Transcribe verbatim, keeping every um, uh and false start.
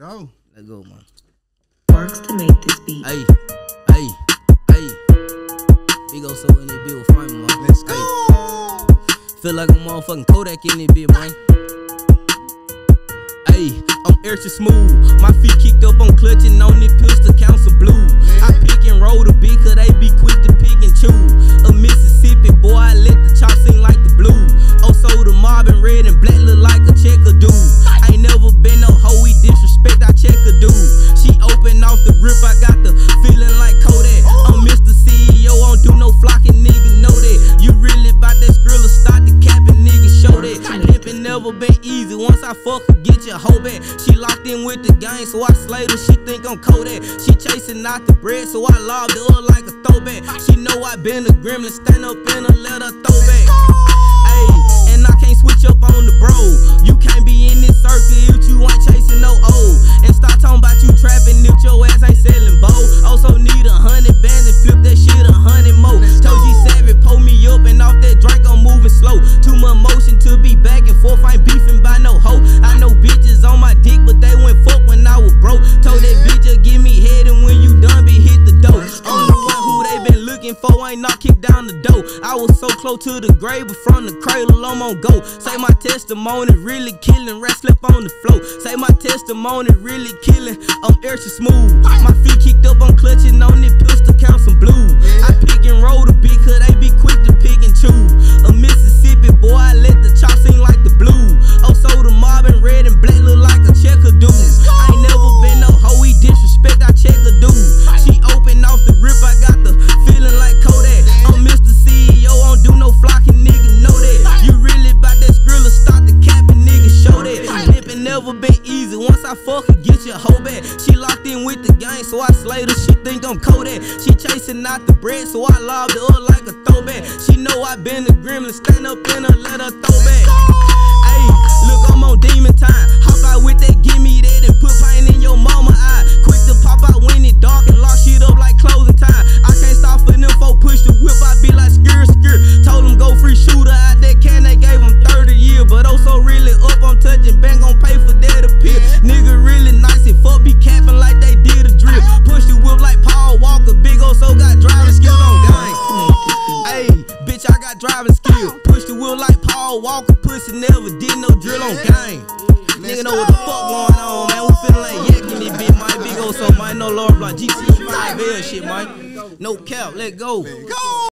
Go. Let go, man. Works to make this beat. Hey, hey, hey. Big O so in that bit with fun, man. Let's go. Ay. Feel like a motherfucking Kodak in that bit, man. Hey, I'm extra smooth. My feet kicked up, I'm clutching on it, pistol counts of blue. I pick and roll the beat, cause they be quick to pick and chew. A Mississippi boy, I let the chop sing like the blue. Oh, so the mob and red and black look like a checker dude. I ain't never been no hoe, we disrespect, I check a dude. She open off the rip, I got the feeling like Kodak. I'm Mister C E O, I don't do no flocking, nigga, know that. You really bout that skrilla, start the capping, nigga, show that. Lippin' never been easy, once I fuck her, get your hoe back. She locked in with the gang, so I slayed her, she think I'm Kodak. She chasing out the bread, so I lobbed her like a throwback. She know I been a gremlin, stand up in her, let her throw back. Ayy, and I can't switch up on the bro. You can't be in this circle if you ain't chasing no O. And start talking about you trapping if your ass ain't selling bow. Also need a hundred bands and flip that shit a hundred more. Told you Savage, pull me up and off that drink, I'm moving slow. Too much motion to be back and forth, I ain't beefing by no hoe. I know bitches on my dick, but they went fuck when I was broke. Told that bitch just give me head and when you done, be hit the dough. I'm the one who they been looking for, ain't not kicked down the door. I was so close to the grave, but from the cradle I'm on go. Say my testimony, really killing, rats slip on the floor. Say my testimony, really killing, I'm extra smooth. My feet kicked up, I'm clutching on it, pistol count some blue. I pick and roll the beat, cause they be quick to pick and chew. A Mississippi boy, I let the chop sing like the blue. Oh, so the mob and red and black look like a checker dude. I ain't never been no hoe, we disrespect, I check a dude. She open off the rip, I got the feeling like Kodak. I'm Mister C E O, I don't do no flocking, nigga, know that. You really bout that skrilla, start the capping, nigga, show that. Lippin' never been easy, once I fuck her, get your hoe back. She locked in with the gang, so I slayed her, she think I'm Kodak. She chasing out the bread, so I lobbed her up like a throwback. She know I been a gremlin, stand up in her, let her throw back. Ayy, look, I'm on demon time. Hop out with that, give me that, and put pain in your mama eye. Quick to pop out when it dark and lock shit up like closing time. I can't stop for them folk, push the whip, I be like skrr skrr. Told them go free shooter out that can, they gave them thirty years. But oh so really up, I'm touching bang, gon' pay for that appeal. Nigga really nice and fuck be capping like they did a drill. Push the whip like Paul Walker, big old so got driving skill on gang. Ayy, bitch, I got driving skill. Push the whip like Paul Walker, pussy never did no drill on gang. Nigga know what the fuck going on, man. We feeling like yakking this bitch, man. Big old so, man. No Lord, like G T five L shit, man. No cap, let go.